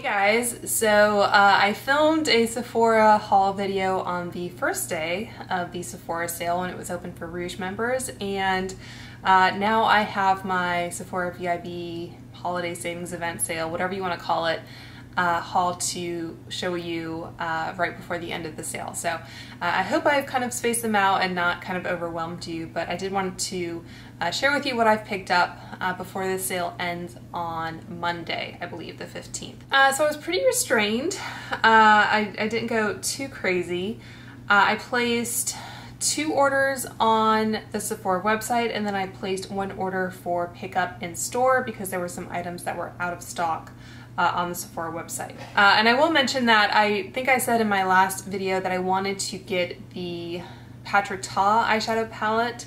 you guys. So I filmed a Sephora haul video on the first day of the Sephora sale when it was open for Rouge members, and now I have my Sephora VIB holiday savings event sale, whatever you want to call it, haul to show you right before the end of the sale. So I hope I've kind of spaced them out and not kind of overwhelmed you, but I did want to share with you what I've picked up before the sale ends on Monday, I believe the 15th. So I was pretty restrained. I didn't go too crazy. I placed two orders on the Sephora website, and then I placed one order for pickup in store because there were some items that were out of stock on the Sephora website. And I will mention that I think I said in my last video that I wanted to get the Patrick Ta eyeshadow palette,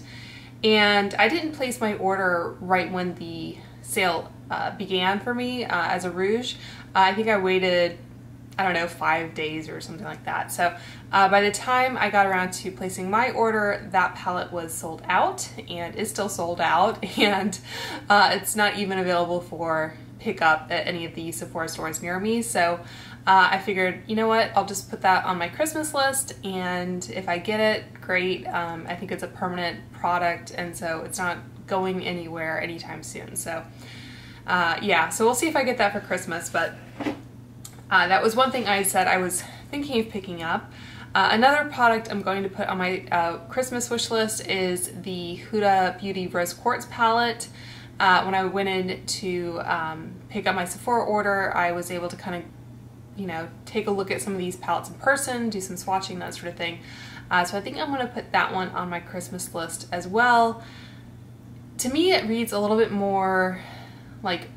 and I didn't place my order right when the sale began for me as a Rouge. I think I waited, I don't know, 5 days or something like that. So by the time I got around to placing my order, that palette was sold out and is still sold out, and it's not even available for pickup at any of the Sephora stores near me. So I figured, you know what, I'll just put that on my Christmas list, and if I get it, great. I think it's a permanent product, and so it's not going anywhere anytime soon. So yeah, so we'll see if I get that for Christmas, but that was one thing I said I was thinking of picking up. Another product I'm going to put on my Christmas wish list is the Huda Beauty Rose Quartz palette. When I went in to pick up my Sephora order, I was able to kind of, you know, take a look at some of these palettes in person, do some swatching, that sort of thing. So I think I'm going to put that one on my Christmas list as well. To me, it reads a little bit more like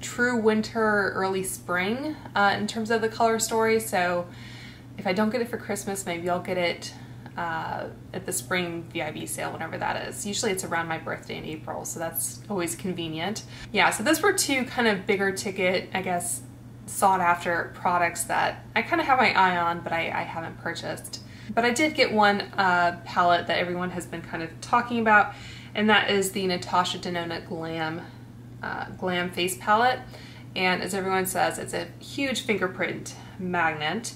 true winter, early spring in terms of the color story. So if I don't get it for Christmas, maybe I'll get it at the spring VIB sale, whenever that is. Usually it's around my birthday in April, so that's always convenient. Yeah, so those were two kind of bigger ticket, I guess, sought after products that I kind of have my eye on, but I haven't purchased. But I did get one palette that everyone has been kind of talking about, and that is the Natasha Denona Glam Face Palette, and as everyone says, it's a huge fingerprint magnet.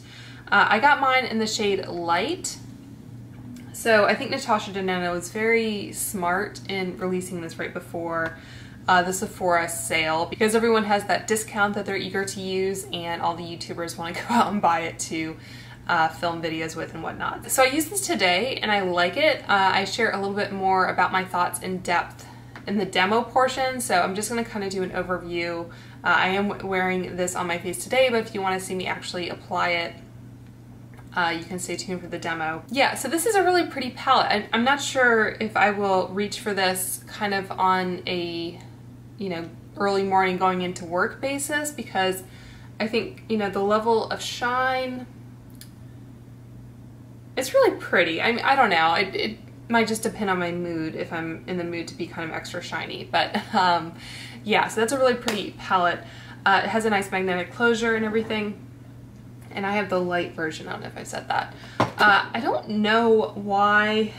I got mine in the shade Light. So I think Natasha Denona was very smart in releasing this right before the Sephora sale, because everyone has that discount that they're eager to use, and all the YouTubers want to go out and buy it to film videos with and whatnot. So I used this today and I like it. I share a little bit more about my thoughts in depth in the demo portion, so I'm just going to kind of do an overview. I am wearing this on my face today, but if you want to see me actually apply it, you can stay tuned for the demo. Yeah, so this is a really pretty palette. I'm not sure if I will reach for this kind of on a, you know, early morning going into work basis, because I think, you know, the level of shine, it's really pretty. I mean, I don't know. It might just depend on my mood, if I'm in the mood to be kind of extra shiny, but yeah, so that's a really pretty palette. It has a nice magnetic closure and everything, and I have the light version. I don't know if I've said that. I don't know why.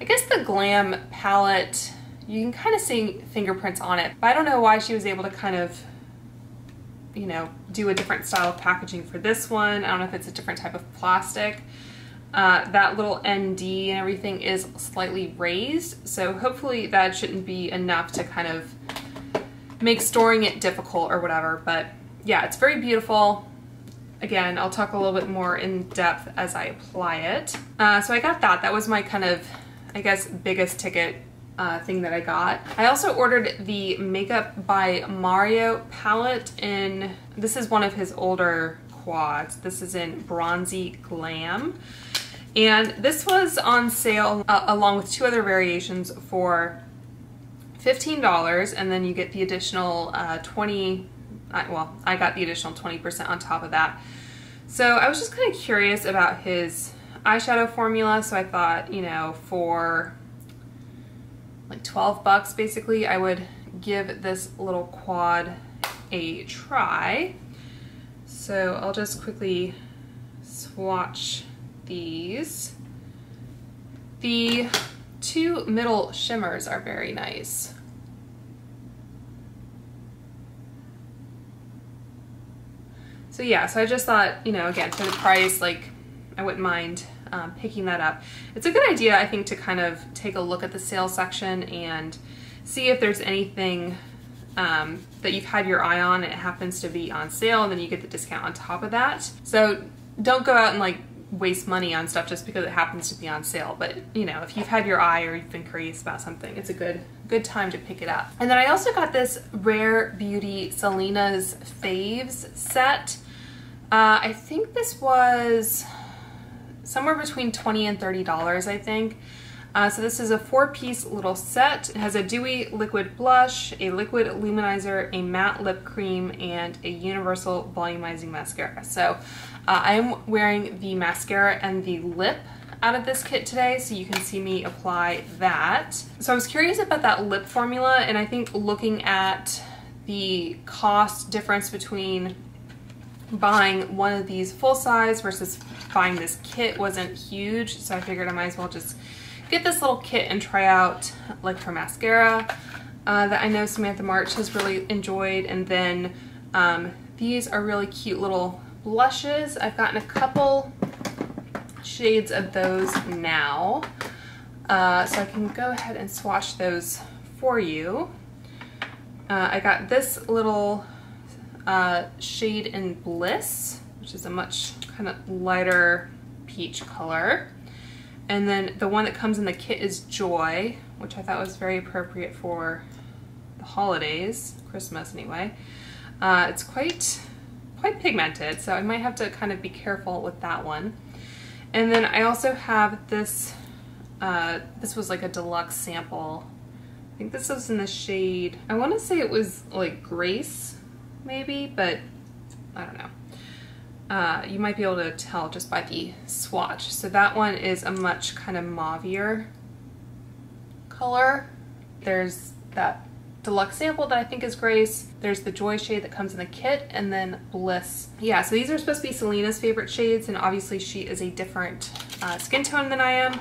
I guess the Glam palette, you can kind of see fingerprints on it, but I don't know why she was able to kind of, you know, do a different style of packaging for this one. I don't know if it's a different type of plastic. That little ND and everything is slightly raised, so hopefully that shouldn't be enough to kind of make storing it difficult or whatever, but yeah, it's very beautiful. Again, I'll talk a little bit more in depth as I apply it. So I got that. That was my kind of, I guess, biggest ticket thing that I got. I also ordered the Makeup by Mario palette in, this is one of his older quads. This is in Bronzy Glam. And this was on sale along with two other variations for $15, and then you get the additional 20, well, I got the additional 20% on top of that. So I was just kind of curious about his eyeshadow formula, so I thought, you know, for like $12 basically, I would give this little quad a try. So I'll just quickly swatch these. The two middle shimmers are very nice. So yeah, so I just thought, you know, again, for the price, like, I wouldn't mind picking that up. It's a good idea, I think, to kind of take a look at the sale section and see if there's anything that you've had your eye on and it happens to be on sale, and then you get the discount on top of that. So don't go out and like waste money on stuff just because it happens to be on sale, but you know, if you've had your eye or you've been curious about something, it's a good time to pick it up. And then I also got this Rare Beauty Selena's Faves set. I think this was somewhere between $20 and $30, I think. So this is a 4-piece little set. It has a dewy liquid blush, a liquid luminizer, a matte lip cream, and a universal volumizing mascara. So I'm wearing the mascara and the lip out of this kit today, so you can see me apply that. So I was curious about that lip formula, and I think looking at the cost difference between buying one of these full size versus buying this kit wasn't huge, so I figured I might as well just get this little kit and try out like her mascara that I know Samantha March has really enjoyed, and then these are really cute little blushes. I've gotten a couple shades of those now, so I can go ahead and swatch those for you. I got this little shade in Bliss, which is a much kind of lighter peach color. And then the one that comes in the kit is Joy, which I thought was very appropriate for the holidays, Christmas anyway. It's quite pigmented, so I might have to kind of be careful with that one. And then I also have this, this was like a deluxe sample. I think this was in the shade, I want to say it was like Grace maybe, but I don't know. You might be able to tell just by the swatch. So that one is a much kind of mauvier color. There's that deluxe sample that I think is Grace. There's the Joy shade that comes in the kit, and then Bliss. Yeah, so these are supposed to be Selena's favorite shades, and obviously she is a different skin tone than I am.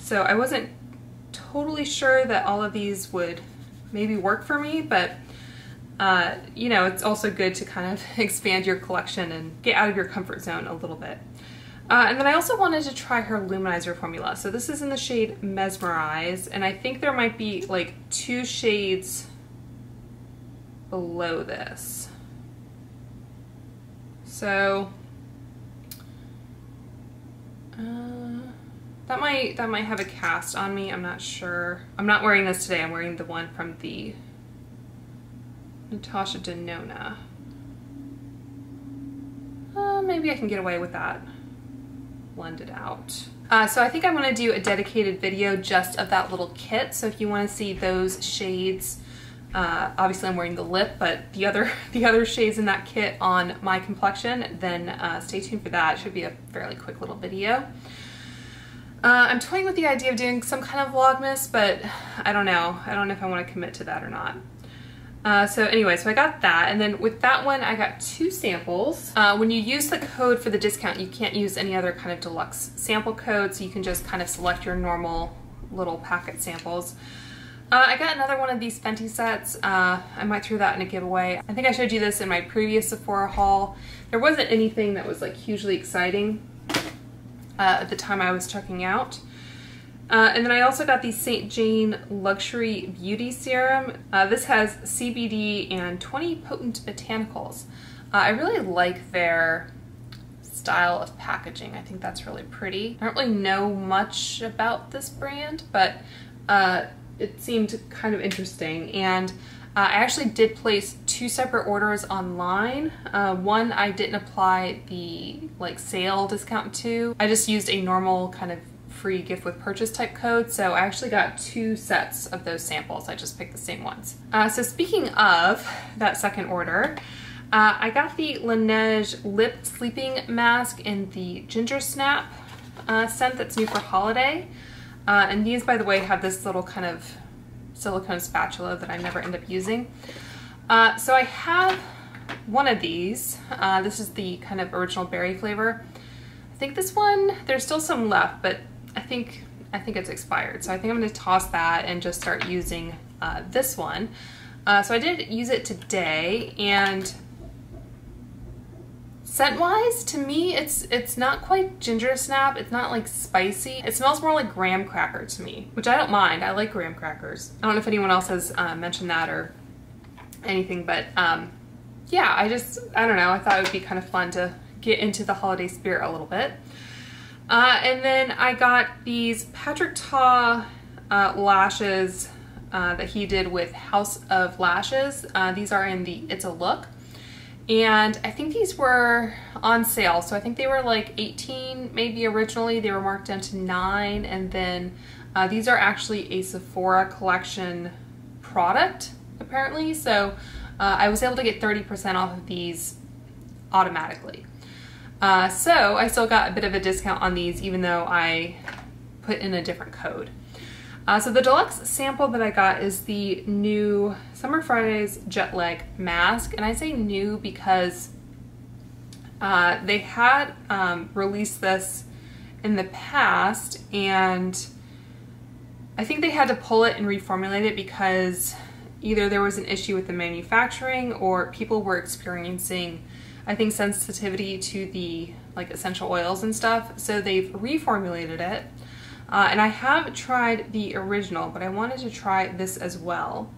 So I wasn't totally sure that all of these would maybe work for me, but you know, it's also good to kind of expand your collection and get out of your comfort zone a little bit. And then I also wanted to try her luminizer formula. So this is in the shade Mesmerize, and I think there might be like 2 shades below this. So that might have a cast on me, I'm not sure. I'm not wearing this today, I'm wearing the one from the Natasha Denona. Maybe I can get away with that. Blend it out. So I think I'm gonna do a dedicated video just of that little kit. So if you wanna see those shades, obviously I'm wearing the lip, but the other shades in that kit on my complexion, then stay tuned for that. It should be a fairly quick little video. I'm toying with the idea of doing some kind of vlogmas, but I don't know. I don't know if I wanna commit to that or not. So anyway, so I got that, and then with that one I got 2 samples. When you use the code for the discount, you can't use any other kind of deluxe sample code, so you can just kind of select your normal little packet samples. I got another one of these Fenty sets. I might throw that in a giveaway. I think I showed you this in my previous Sephora haul. There wasn't anything that was like hugely exciting at the time I was checking out. And then I also got the Saint Jane Luxury Beauty Serum. This has CBD and 20 potent botanicals. I really like their style of packaging. I think that's really pretty. I don't really know much about this brand, but it seemed kind of interesting. And I actually did place 2 separate orders online. One I didn't apply the like sale discount to. I just used a normal kind of free gift with purchase type code, so I actually got 2 sets of those samples. I just picked the same ones. So speaking of that second order, I got the Laneige Lip Sleeping Mask in the Ginger Snap scent that's new for holiday. And these, by the way, have this little kind of silicone spatula that I never end up using. So I have one of these. This is the kind of original berry flavor. I think this one, there's still some left, but I think it's expired, so I think I'm going to toss that and just start using this one. So I did use it today, and Scent-wise, to me, it's not quite ginger snap. It's not like spicy. It smells more like graham cracker to me, which I don't mind. I like graham crackers. I don't know if anyone else has mentioned that or anything, but yeah, I don't know. I thought it would be kind of fun to get into the holiday spirit a little bit. And then I got these Patrick Ta lashes that he did with House of Lashes. These are in the It's a Look. And I think these were on sale, so I think they were like 18 maybe originally. They were marked down to 9, and then these are actually a Sephora collection product apparently, so I was able to get 30% off of these automatically. So I still got a bit of a discount on these even though I put in a different code. So the deluxe sample that I got is the new Summer Fridays Jet Lag Mask, and I say new because they had released this in the past, and I think they had to pull it and reformulate it because either there was an issue with the manufacturing or people were experiencing, I think, sensitivity to the like essential oils and stuff, so they've reformulated it. And I have tried the original, but I wanted to try this as well.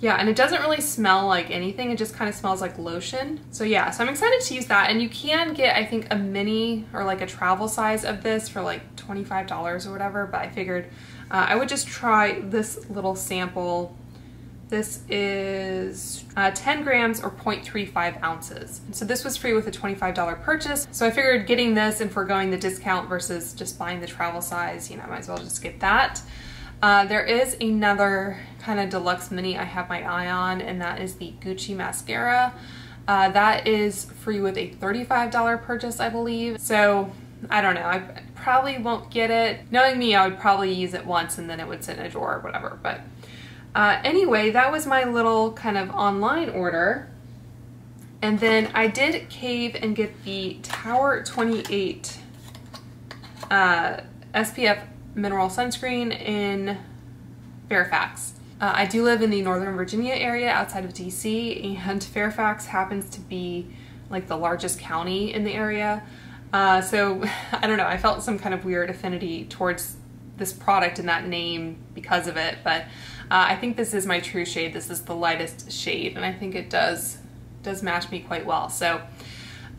Yeah, and it doesn't really smell like anything. It just kind of smells like lotion. So yeah, so I'm excited to use that. And you can get, I think, a mini or like a travel size of this for like $25 or whatever. But I figured I would just try this little sample. This is 10 grams or 0.35 ounces. So this was free with a $25 purchase. So I figured getting this and foregoing the discount versus just buying the travel size, you know, I might as well just get that. There is another kind of deluxe mini I have my eye on, and that is the Gucci mascara. That is free with a $35 purchase, I believe. So I don't know, I probably won't get it. Knowing me, I would probably use it once and then it would sit in a drawer or whatever, but. Anyway, that was my little kind of online order. And then I did cave and get the Tower 28 SPF mineral sunscreen in Fairfax. I do live in the Northern Virginia area outside of DC, and Fairfax happens to be like the largest county in the area. So I don't know, I felt some kind of weird affinity towards this product and that name because of it, but I think this is my true shade. This is the lightest shade, and I think it does match me quite well. So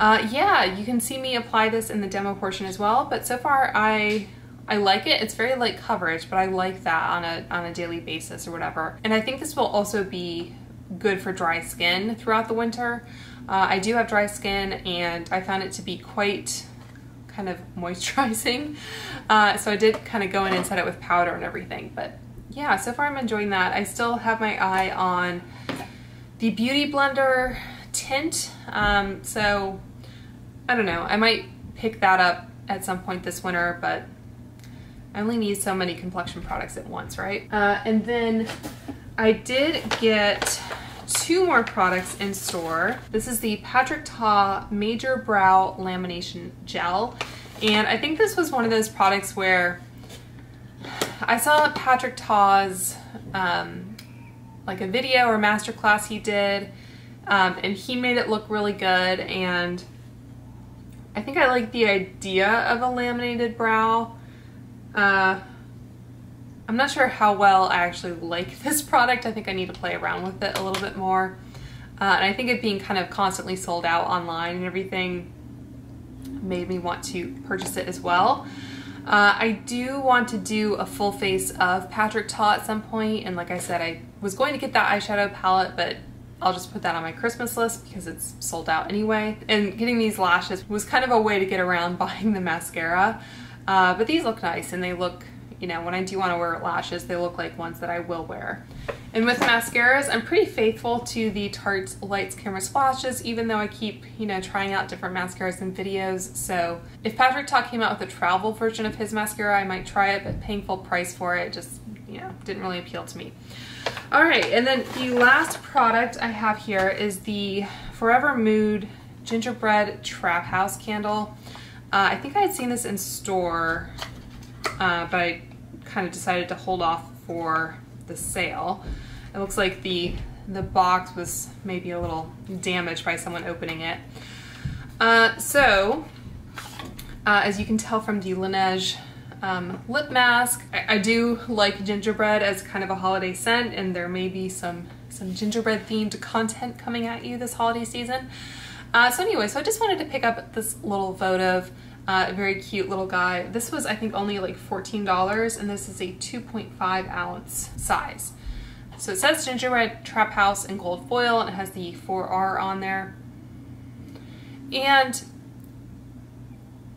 yeah, you can see me apply this in the demo portion as well, but so far I like it. It's very light coverage, but I like that on a daily basis or whatever. And I think this will also be good for dry skin throughout the winter. I do have dry skin, and I found it to be quite kind of moisturizing. So I did kind of go in and set it with powder and everything, but yeah, so far I'm enjoying that. I still have my eye on the Beauty Blender tint, so I don't know, I might pick that up at some point this winter, but I only need so many complexion products at once, right? And then I did get two more products in store. This is the Patrick Ta Major Brow Lamination Gel, and I think this was one of those products where I saw Patrick Ta's like a video or masterclass he did, and he made it look really good, and I think I like the idea of a laminated brow. I'm not sure how well I actually like this product. I think I need to play around with it a little bit more. And I think it being kind of constantly sold out online and everything made me want to purchase it as well. I do want to do a full face of Patrick Ta at some point, and like I said, I was going to get that eyeshadow palette, but I'll just put that on my Christmas list because it's sold out anyway. And getting these lashes was kind of a way to get around buying the mascara. But these look nice, and they look, you know, when I do want to wear lashes, they look like ones that I will wear. And with mascaras, I'm pretty faithful to the Tarte Lights Camera Splashes, even though I keep, you know, trying out different mascaras and videos. So if Patrick Ta came out with a travel version of his mascara, I might try it, but paying full price for it just, you know, didn't really appeal to me. All right, and then the last product I have here is the FORVR Mood Gingerbread Trap House Candle. I think I had seen this in store, but I kind of decided to hold off for the sale. It looks like the the box was maybe a little damaged by someone opening it. As you can tell from the Laneige lip mask, I do like gingerbread as kind of a holiday scent, and there may be some gingerbread themed content coming at you this holiday season. So I just wanted to pick up this little votive, very cute little guy. This was, I think, only like $14, and this is a 2.5 ounce size. So it says Gingerbread Trap House in gold foil, and it has the 4R on there. And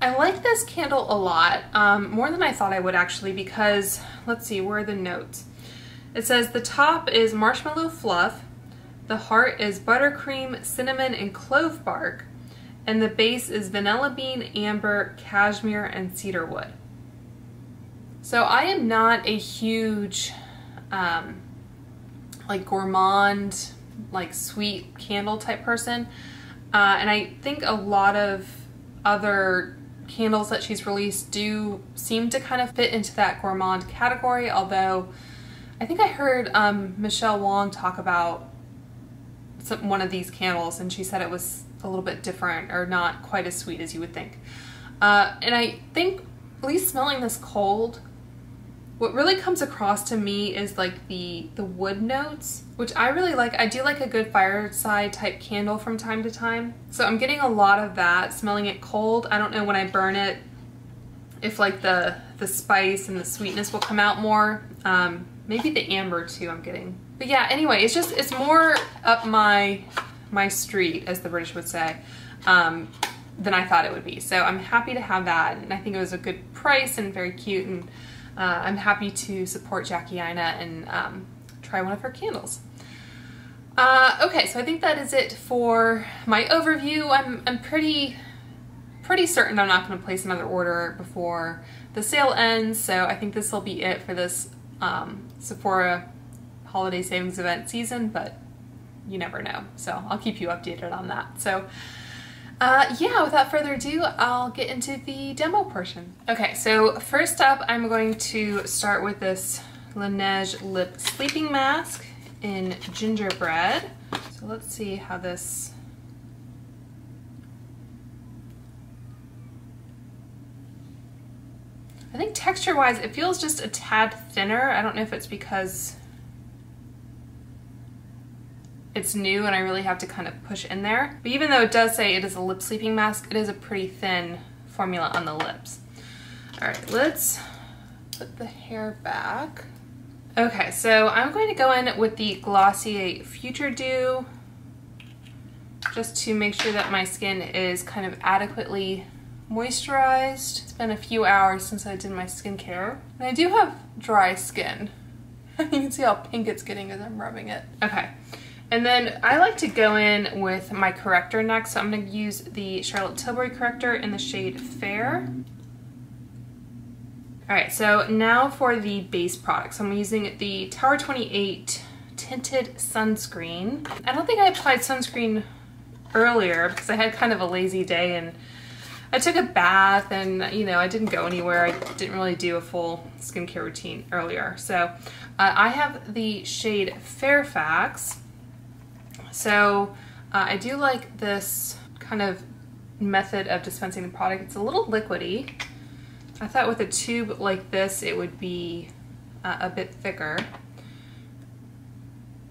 I like this candle a lot, more than I thought I would actually, because, let's see, where are the notes? It says the top is marshmallow fluff, the heart is buttercream, cinnamon, and clove bark, and the base is vanilla bean, amber, cashmere, and cedar wood. So I am not a huge, like gourmand, like sweet candle type person. And I think a lot of other candles that she's released do seem to kind of fit into that gourmand category, although I think I heard Michelle Wong talk about one of these candles, and she said it was a little bit different or not quite as sweet as you would think. And I think, at least smelling this cold, what really comes across to me is like the wood notes, which I really like. I do like a good fireside type candle from time to time. So I'm getting a lot of that, smelling it cold. I don't know when I burn it, if like the spice and the sweetness will come out more. Maybe the amber too I'm getting. But yeah, anyway, it's just, it's more up my street, as the British would say, than I thought it would be. So I'm happy to have that. And I think it was a good price and very cute, and I'm happy to support Jackie Aina and try one of her candles. Okay, so I think that is it for my overview. I'm pretty certain I'm not going to place another order before the sale ends, so I think this will be it for this Sephora holiday savings event season, but you never know, so I'll keep you updated on that. So yeah, without further ado, I'll get into the demo portion. Okay, so first up, I'm going to start with this Laneige Lip Sleeping Mask in Gingerbread. So let's see how this... I think texture-wise, it feels just a tad thinner. I don't know if it's because it's new and I really have to kind of push in there. But even though it does say it is a lip sleeping mask, it is a pretty thin formula on the lips. All right, let's put the hair back. Okay, so I'm going to go in with the Glossier Future Dew just to make sure that my skin is kind of adequately moisturized. It's been a few hours since I did my skincare, and I do have dry skin. You can see how pink it's getting as I'm rubbing it. Okay. And then I like to go in with my corrector next, so I'm going to use the Charlotte Tilbury corrector in the shade Fair. Alright, so now for the base product. So I'm using the Tower 28 Tinted Sunscreen. I don't think I applied sunscreen earlier because I had kind of a lazy day and I took a bath and, you know, I didn't go anywhere. I didn't really do a full skincare routine earlier. So I have the shade Fairfax. So I do like this kind of method of dispensing the product. It's a little liquidy. I thought with a tube like this it would be a bit thicker.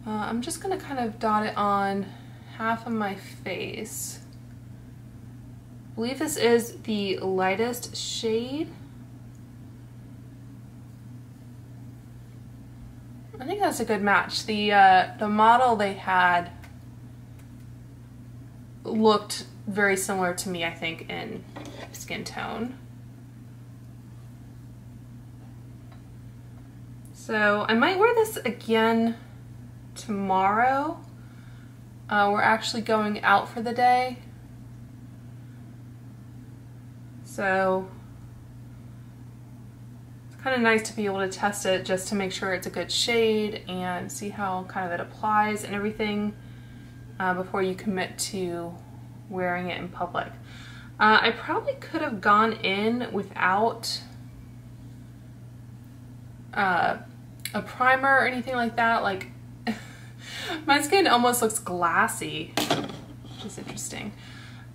I'm just going to kind of dot it on half of my face. I believe this is the lightest shade. I think that's a good match. The model they had looked very similar to me, I think, in skin tone. So I might wear this again tomorrow. We're actually going out for the day. So it's kind of nice to be able to test it just to make sure it's a good shade and see how kind of it applies and everything. Before you commit to wearing it in public. I probably could have gone in without a primer or anything like that. Like My skin almost looks glassy, which is interesting.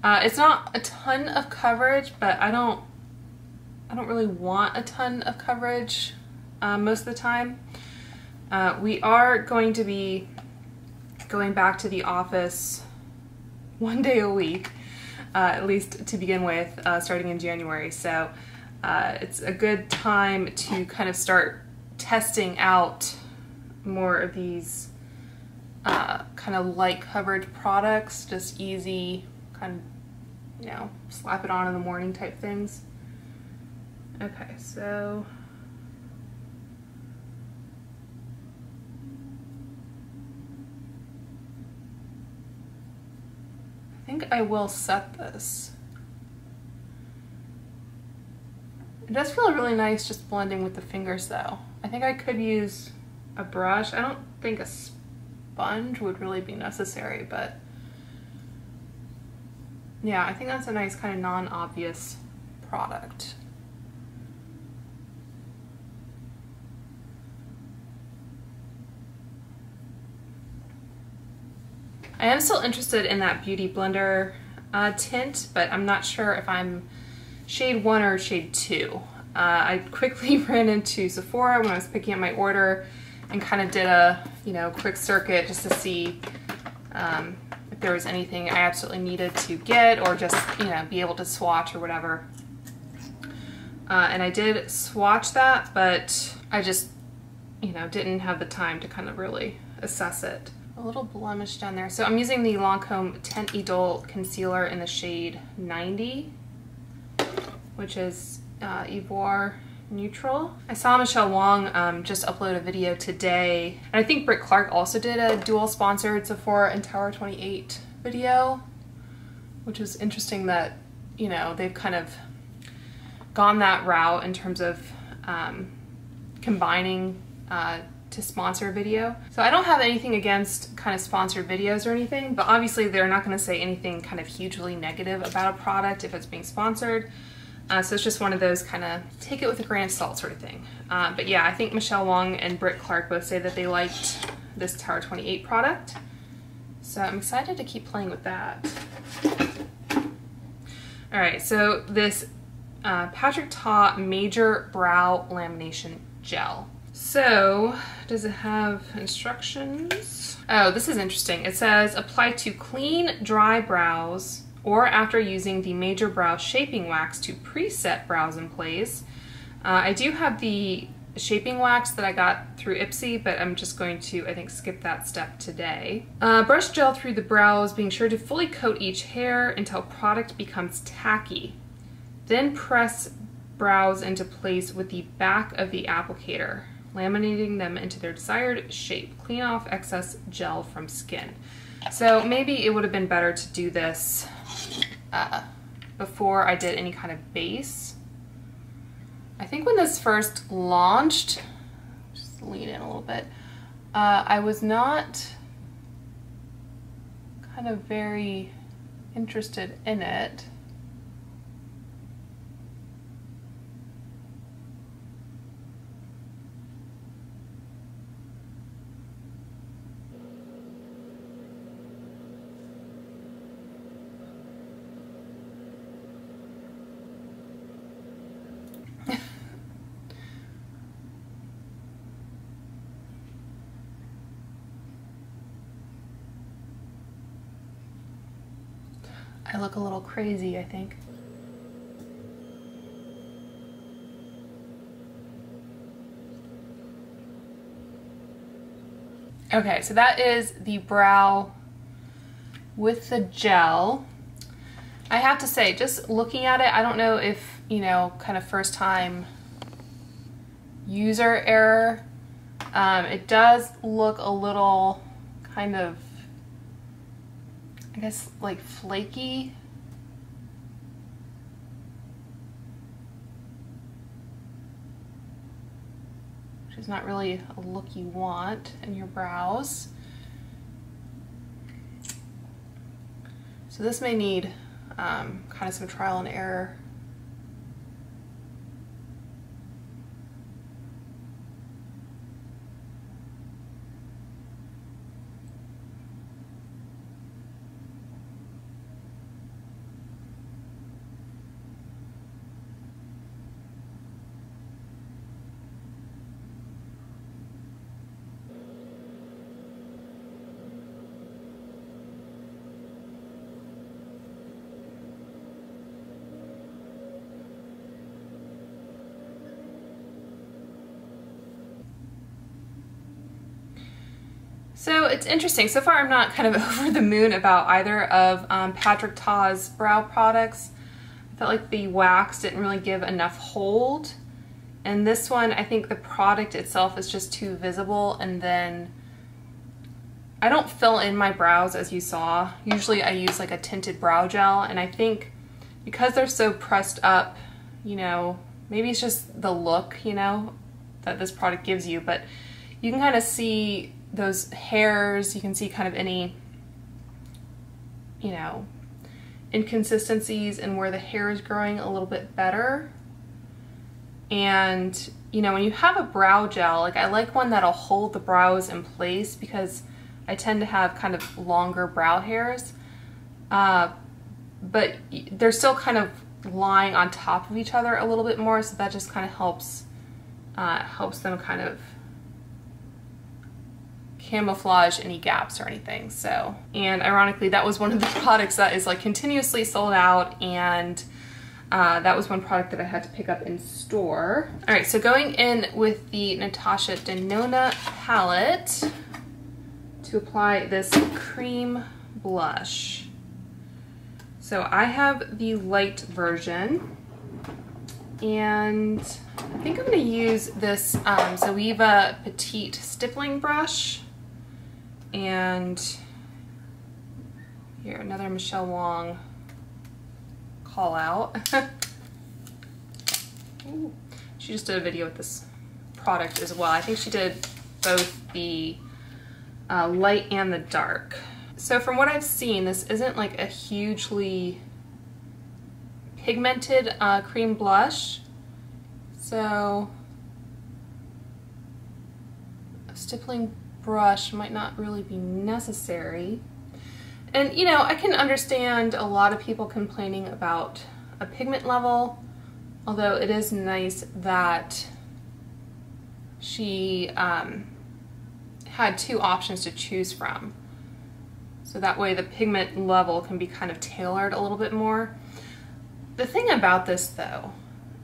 It's not a ton of coverage, but I don't really want a ton of coverage most of the time. We are going to be going back to the office one day a week, at least to begin with, starting in January. So it's a good time to kind of start testing out more of these kind of light coverage products, just easy, kind of, you know, slap it on in the morning type things. Okay, so I think I will set this. It does feel really nice just blending with the fingers though. I think I could use a brush. I don't think a sponge would really be necessary, but yeah, I think that's a nice kind of non-obvious product. I am still interested in that Beauty Blender tint, but I'm not sure if I'm shade 1 or shade 2. I quickly ran into Sephora when I was picking up my order and kind of did a, you know, quick circuit just to see if there was anything I absolutely needed to get or just, you know, be able to swatch or whatever. And I did swatch that, but I just, you know, didn't have the time to kind of really assess it. A little blemish down there. So I'm using the Lancome Tint Idol Concealer in the shade 90, which is Ivoire Neutral. I saw Michelle Wong just upload a video today, and I think Britt Clark also did a dual sponsored Sephora and Tower 28 video, which is interesting that, you know, they've kind of gone that route in terms of combining to sponsor a video. So I don't have anything against kind of sponsored videos or anything, but obviously they're not going to say anything kind of hugely negative about a product if it's being sponsored. So it's just one of those kind of take it with a grain of salt sort of thing. But yeah, I think Michelle Wong and Britt Clark both say that they liked this Tower 28 product. So I'm excited to keep playing with that. All right, so this Patrick Ta Major Brow Lamination Gel. So, does it have instructions? Oh, this is interesting. It says, apply to clean, dry brows or after using the Major Brow Shaping Wax to preset brows in place. I do have the shaping wax that I got through Ipsy, but I'm just going to, I think, skip that step today. Brush gel through the brows, being sure to fully coat each hair until product becomes tacky. Then press brows into place with the back of the applicator, laminating them into their desired shape. Clean off excess gel from skin. So maybe it would have been better to do this before I did any kind of base. I think when this first launched, just lean in a little bit, I was not kind of very interested in it. I look a little crazy, I think. Okay, so that is the brow with the gel. I have to say, just looking at it, I don't know if, you know, kind of first time user error. It does look a little kind of, I guess, like flaky. Which is not really a look you want in your brows. So this may need kind of some trial and error. So it's interesting. So far, I'm not kind of over the moon about either of Patrick Ta's brow products. I felt like the wax didn't really give enough hold. And this one, I think the product itself is just too visible. And then I don't fill in my brows, as you saw. Usually I use like a tinted brow gel. And I think because they're so pressed up, you know, maybe it's just the look, you know, that this product gives you. But you can kind of see those hairs, you can see kind of any, you know, inconsistencies and where the hair is growing a little bit better. And, you know, when you have a brow gel, like I like one that'll hold the brows in place because I tend to have kind of longer brow hairs, but they're still kind of lying on top of each other a little bit more, so that just kind of helps, helps them kind of camouflage any gaps or anything. So, and ironically, that was one of the products that is like continuously sold out, and that was one product that I had to pick up in store. All right, so going in with the Natasha Denona palette to apply this cream blush. So I have the light version, and I think I'm going to use this Zoeva Petite Stippling Brush. And here, another Michelle Wong call out. Ooh. She just did a video with this product as well. I think she did both the light and the dark. So from what I've seen, this isn't like a hugely pigmented cream blush. So a stippling brush might not really be necessary. And, you know, I can understand a lot of people complaining about a pigment level, although it is nice that she had two options to choose from. So that way the pigment level can be kind of tailored a little bit more. The thing about this, though,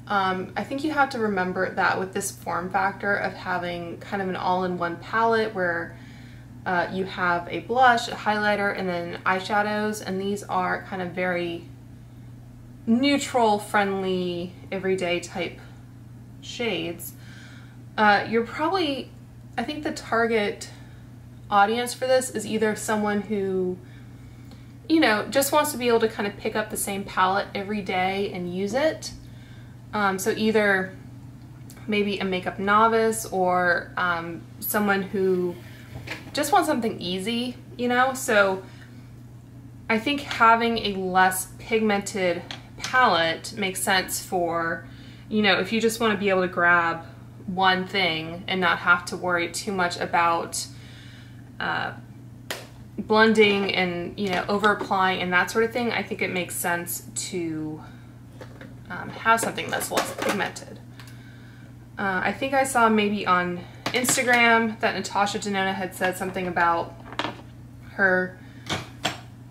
I think you have to remember that with this form factor of having kind of an all-in-one palette where you have a blush, a highlighter, and then eyeshadows, and these are kind of very neutral, friendly, everyday type shades. You're probably, I think the target audience for this is either someone who, you know, just wants to be able to kind of pick up the same palette every day and use it. So either maybe a makeup novice or someone who just want something easy, you know? So I think having a less pigmented palette makes sense for, you know, if you just want to be able to grab one thing and not have to worry too much about blending and, you know, over applying and that sort of thing. I think it makes sense to have something that's less pigmented. I think I saw maybe on Instagram that Natasha Denona had said something about her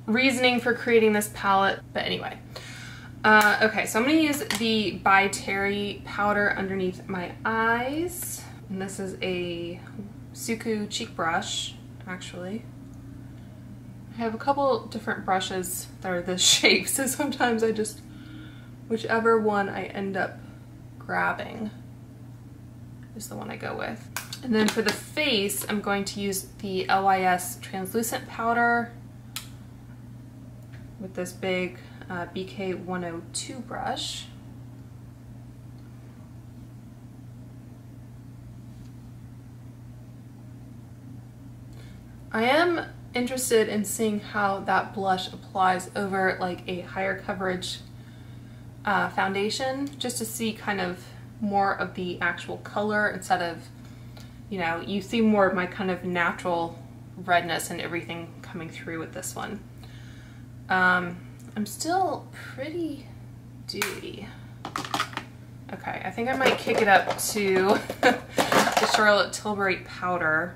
reasoning for creating this palette, but anyway. Okay, so I'm going to use the By Terry powder underneath my eyes, and this is a Suku cheek brush, actually. I have a couple different brushes that are this shape, so sometimes I just, whichever one I end up grabbing is the one I go with. And then for the face, I'm going to use the LYS translucent powder with this big BK 102 brush. I am interested in seeing how that blush applies over like a higher coverage foundation, just to see kind of more of the actual color instead of, you know, you see more of my kind of natural redness and everything coming through with this one. I'm still pretty dewy. Okay, I think I might kick it up to the Charlotte Tilbury powder.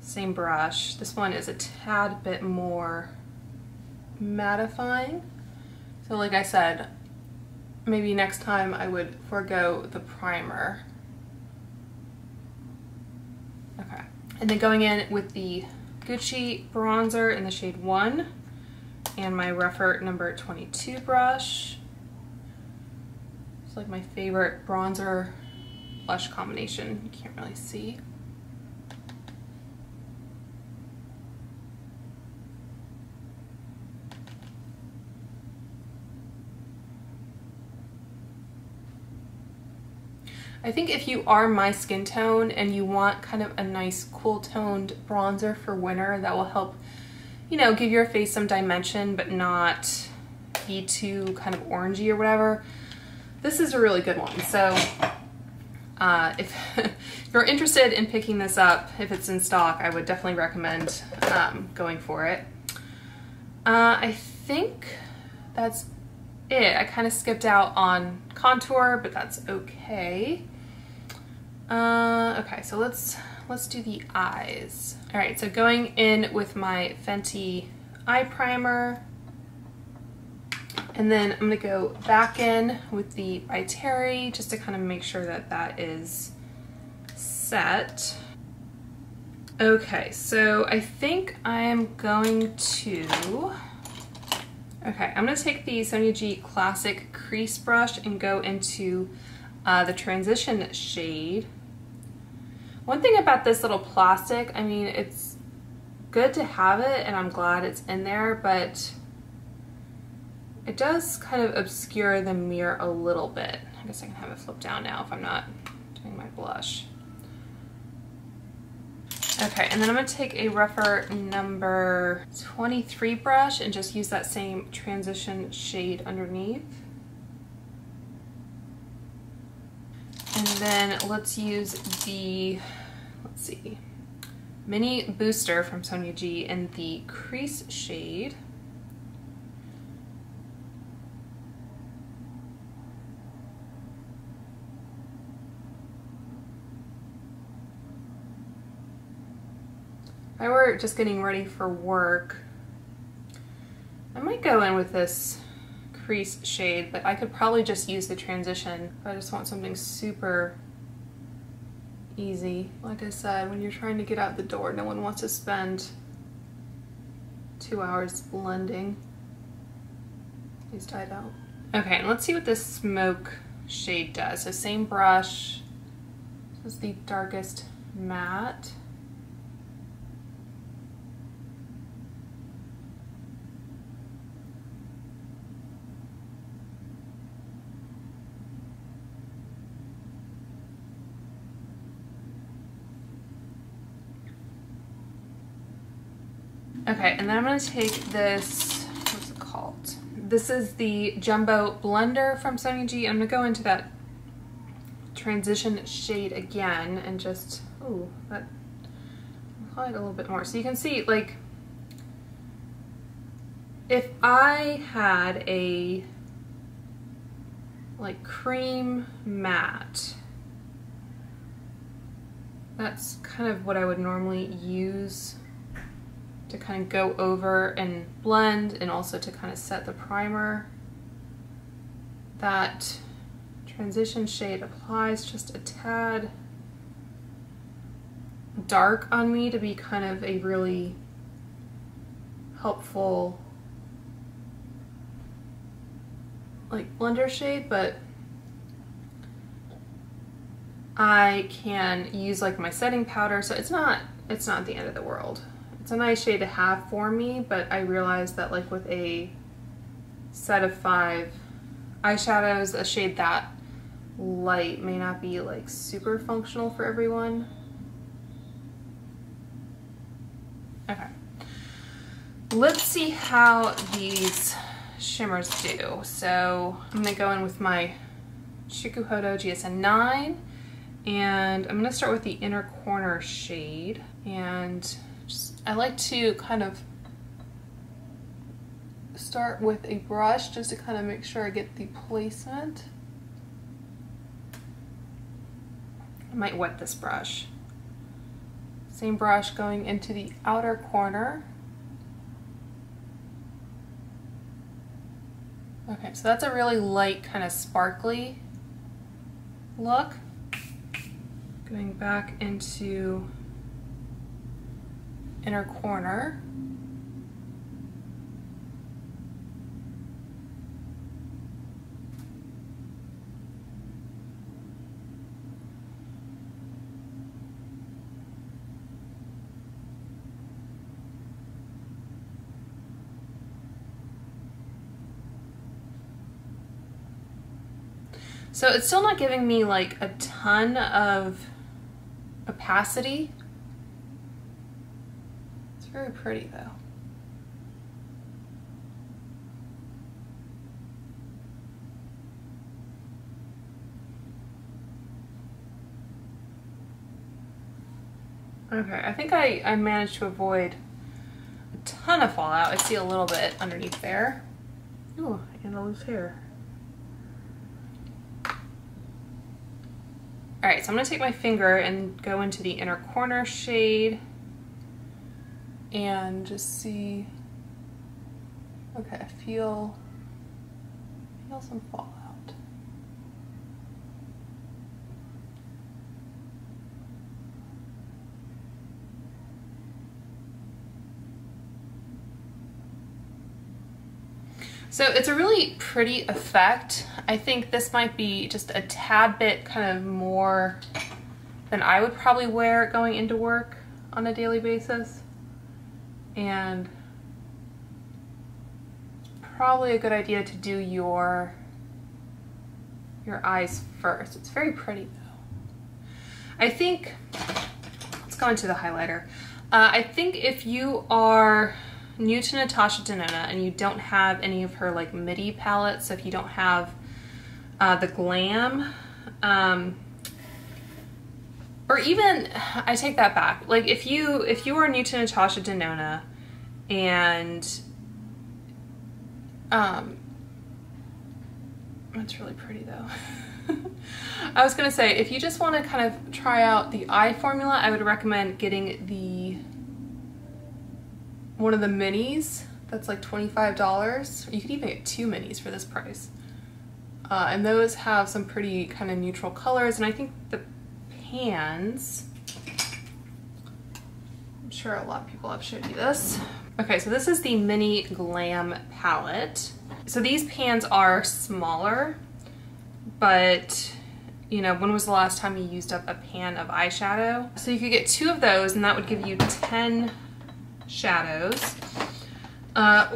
Same brush. This one is a tad bit more mattifying. So like I said, maybe next time I would forego the primer. Okay, And then going in with the Gucci bronzer in the shade 1 and my Refer number 22 brush. It's like my favorite bronzer blush combination. You can't really see. I think if you are my skin tone and you want kind of a nice cool toned bronzer for winter that will help, you know, give your face some dimension but not be too kind of orangey or whatever, this is a really good one. So if you're interested in picking this up, if it's in stock, I would definitely recommend going for it. I think that's it. I kind of skipped out on contour, but that's okay. Okay, so let's do the eyes. All right, so going in with my Fenty eye primer, and then I'm gonna go back in with the By Terry just to kind of make sure that that is set. Okay, so I think I am going to, okay, I'm gonna take the Sonia G Classic Crease Brush and go into the Transition shade. One thing about this little plastic, I mean, it's good to have it and I'm glad it's in there, but it does kind of obscure the mirror a little bit. I guess I can have it flip down now if I'm not doing my blush. Okay, and then I'm going to take a Refer number 23 brush and just use that same Transition shade underneath. And then let's use the, let's see, Mini Booster from Sonia G in the crease shade. If I were just getting ready for work, I might go in with this crease shade, but I could probably just use the Transition. I just want something super easy. Like I said, when you're trying to get out the door, no one wants to spend 2 hours blending. These tied out. Okay, and let's see what this smoke shade does. So same brush, this is the darkest matte. Okay, and then I'm gonna take this, what's it called? This is the Jumbo Blender from Sonia G. I'm gonna go into that Transition shade again and just, ooh, that applied a little bit more. So you can see, like, if I had a, like, cream matte, that's kind of what I would normally use to kind of go over and blend and also to kind of set the primer. That Transition shade applies just a tad dark on me to be kind of a really helpful like blender shade, but I can use like my setting powder, so it's not the end of the world. It's a nice shade to have for me, but I realized that like with a set of 5 eyeshadows, a shade that light may not be like super functional for everyone. Okay. Let's see how these shimmers do. So I'm gonna go in with my Shikuhodo GSM 9 and I'm gonna start with the inner corner shade, and I like to kind of start with a brush just to kind of make sure I get the placement. I might wet this brush. Same brush going into the outer corner. Okay, so that's a really light kind of sparkly look. Going back into inner corner. So it's still not giving me like a ton of opacity. It's very pretty though. Okay, I think I managed to avoid a ton of fallout. I see a little bit underneath there. Ooh, and a loose hair. All right, so I'm gonna take my finger and go into the inner corner shade and just see, okay, I feel some fallout. So it's a really pretty effect. I think this might be just a tad bit kind of more than I would probably wear going into work on a daily basis. And probably a good idea to do your eyes first. It's very pretty though. I think, let's go into the highlighter. I think if you are new to Natasha Denona and you don't have any of her like midi palettes, so if you don't have the Glam, or even, I take that back, like if you are new to Natasha Denona and that's really pretty though. I was gonna say, if you just want to kind of try out the eye formula, I would recommend getting the one of the minis that's like $25. You could even get two minis for this price. And those have some pretty kind of neutral colors, and I think the pans, I'm sure a lot of people have showed you this. Okay, so this is the Mini Glam palette. So these pans are smaller, but you know, when was the last time you used up a pan of eyeshadow? So you could get two of those and that would give you 10 shadows.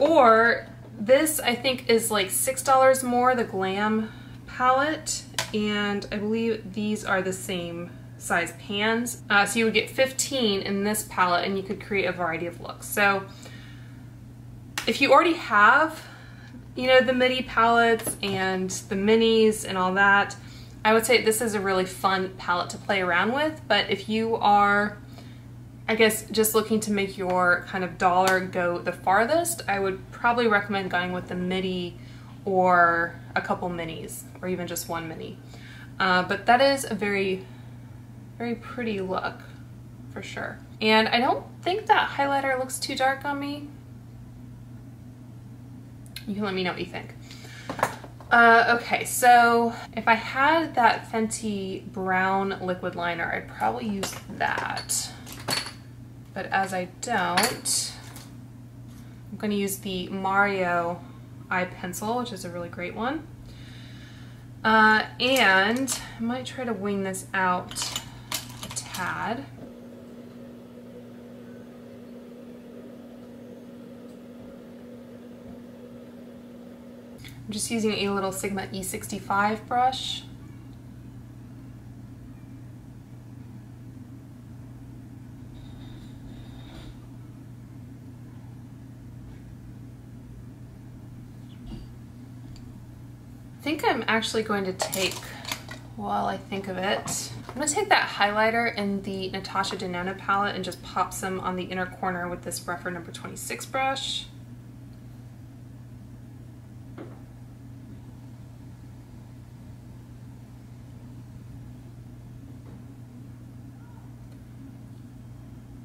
Or this, I think, is like $6 more, the Glam palette, and I believe these are the same size pans. So you would get 15 in this palette, and you could create a variety of looks. So if you already have, you know, the midi palettes and the minis and all that, I would say this is a really fun palette to play around with. But if you are, I guess, just looking to make your kind of dollar go the farthest, I would probably recommend going with the midi or a couple minis, or even just one mini. But that is a very, very pretty look for sure. And I don't think that highlighter looks too dark on me. You can let me know what you think. Okay, so if I had that Fenty brown liquid liner, I'd probably use that. But as I don't, I'm going to use the Mario eye pencil, which is a really great one. And I might try to wing this out a tad. I'm just using a little Sigma E65 brush. I think I'm actually going to take, while I think of it, I'm going to take that highlighter in the Natasha Denona palette and just pop some on the inner corner with this Refer number 26 brush.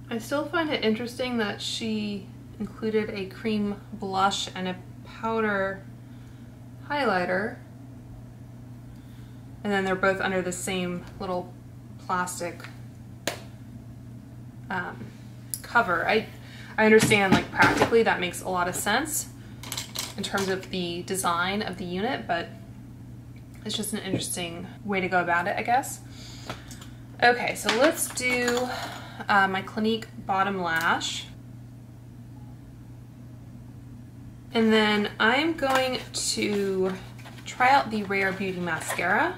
I still find it interesting that she included a cream blush and a powder highlighter, and then they're both under the same little plastic cover. I understand, like, practically that makes a lot of sense in terms of the design of the unit, but it's just an interesting way to go about it, I guess. Okay, so let's do my Clinique bottom lash. And then I'm going to try out the Rare Beauty mascara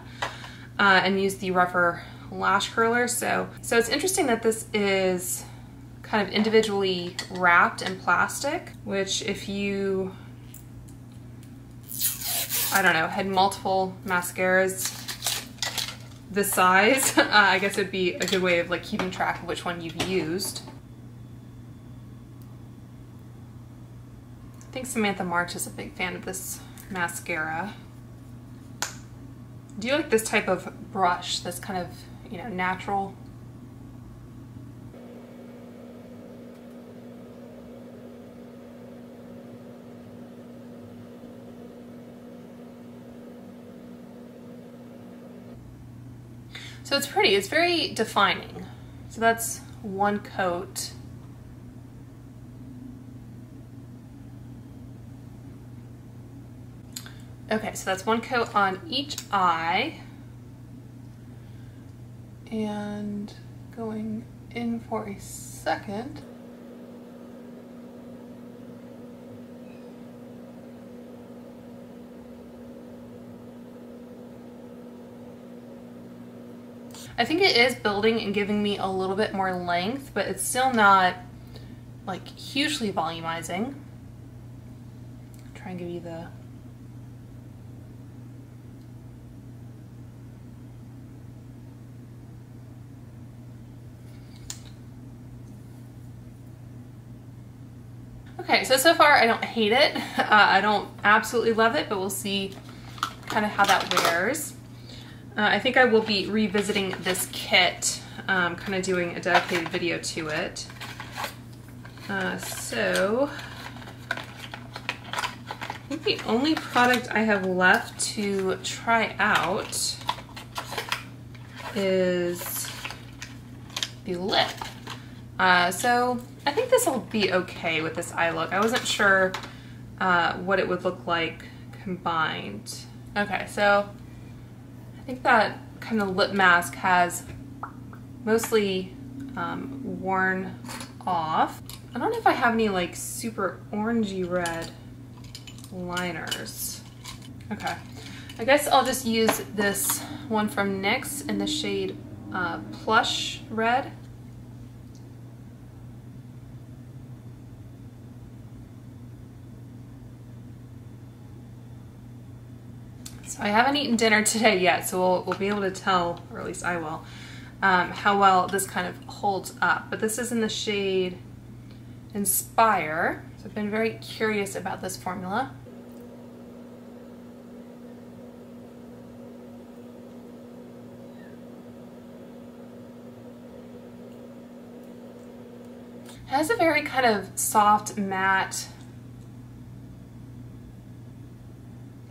and use the rougher lash curler. So it's interesting that this is kind of individually wrapped in plastic, which if you, I don't know, had multiple mascaras this size, I guess it'd be a good way of like keeping track of which one you've used. I think Samantha March is a big fan of this mascara. Do you like this type of brush that's kind of, you know, natural? So it's pretty, it's very defining. So that's one coat. Okay, so that's one coat on each eye. And going in for a second. I think it is building and giving me a little bit more length, but it's still not like hugely volumizing. I'll try and give you the... Okay, so far I don't hate it. I don't absolutely love it, but we'll see kind of how that wears. I think I will be revisiting this kit, kind of doing a dedicated video to it. So I think the only product I have left to try out is the lip. So I think this will be okay with this eye look. I wasn't sure what it would look like combined. Okay, so I think that kind of lip mask has mostly worn off. I don't know if I have any like super orangey red liners. Okay, I guess I'll just use this one from NYX in the shade Plush Red. I haven't eaten dinner today yet, so we'll be able to tell, or at least I will, how well this kind of holds up. But this is in the shade Inspire. So I've been very curious about this formula. It has a very kind of soft, matte,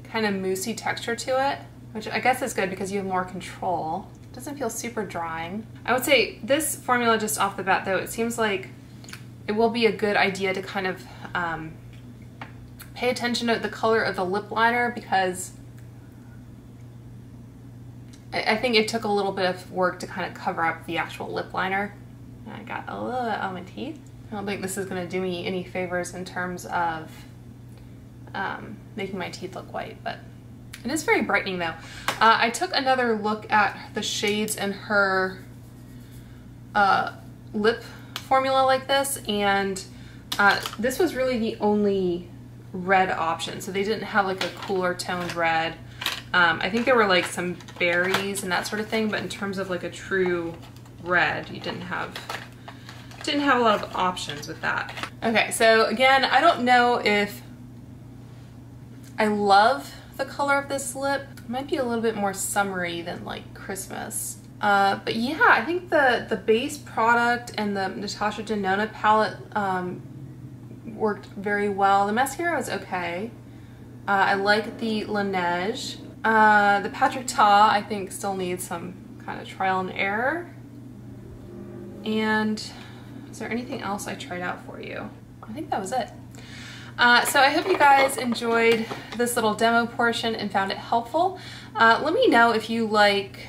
kind of moussey texture to it, which I guess is good because you have more control. It doesn't feel super drying. I would say this formula just off the bat though, it seems like it will be a good idea to kind of pay attention to the color of the lip liner, because I think it took a little bit of work to kind of cover up the actual lip liner. I got a little bit on my teeth. I don't think this is going to do me any favors in terms of making my teeth look white, but it is very brightening though. I took another look at the shades in her lip formula like this, and this was really the only red option. So they didn't have like a cooler toned red. I think there were like some berries and that sort of thing, but in terms of like a true red, you didn't have a lot of options with that. Okay, so again, I don't know if I love the color of this lip. It might be a little bit more summery than like Christmas. But yeah, I think the base product and the Natasha Denona palette worked very well. The mascara was okay. I like the Laneige. The Patrick Ta, I think, still needs some kind of trial and error. And Is there anything else I tried out for you? I think that was it. So I hope you guys enjoyed this little demo portion and found it helpful. Let me know if you like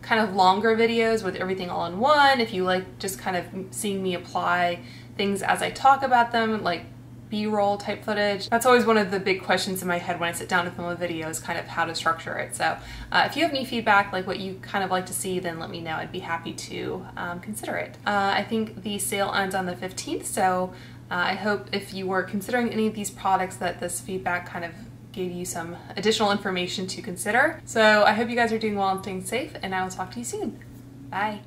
kind of longer videos with everything all in one, if you like just kind of seeing me apply things as I talk about them, like B-roll type footage. That's always one of the big questions in my head when I sit down to film a video, is kind of how to structure it. So if you have any feedback, like what you kind of like to see, then let me know. I'd be happy to consider it. I think the sale ends on the 15th, so I hope if you were considering any of these products that this feedback kind of gave you some additional information to consider. So I hope you guys are doing well and staying safe, and I will talk to you soon. Bye.